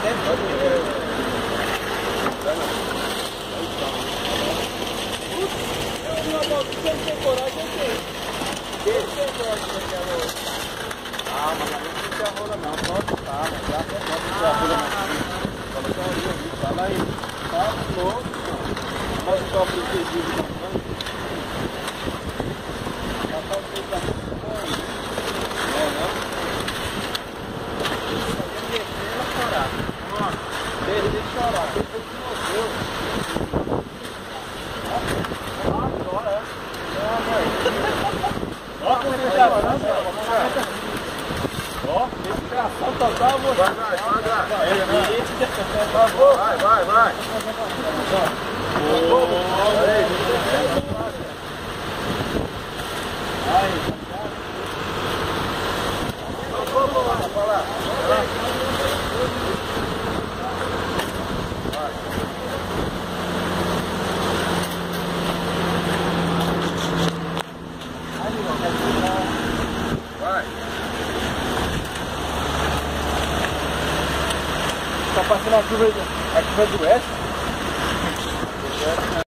Tá passando a curva do S?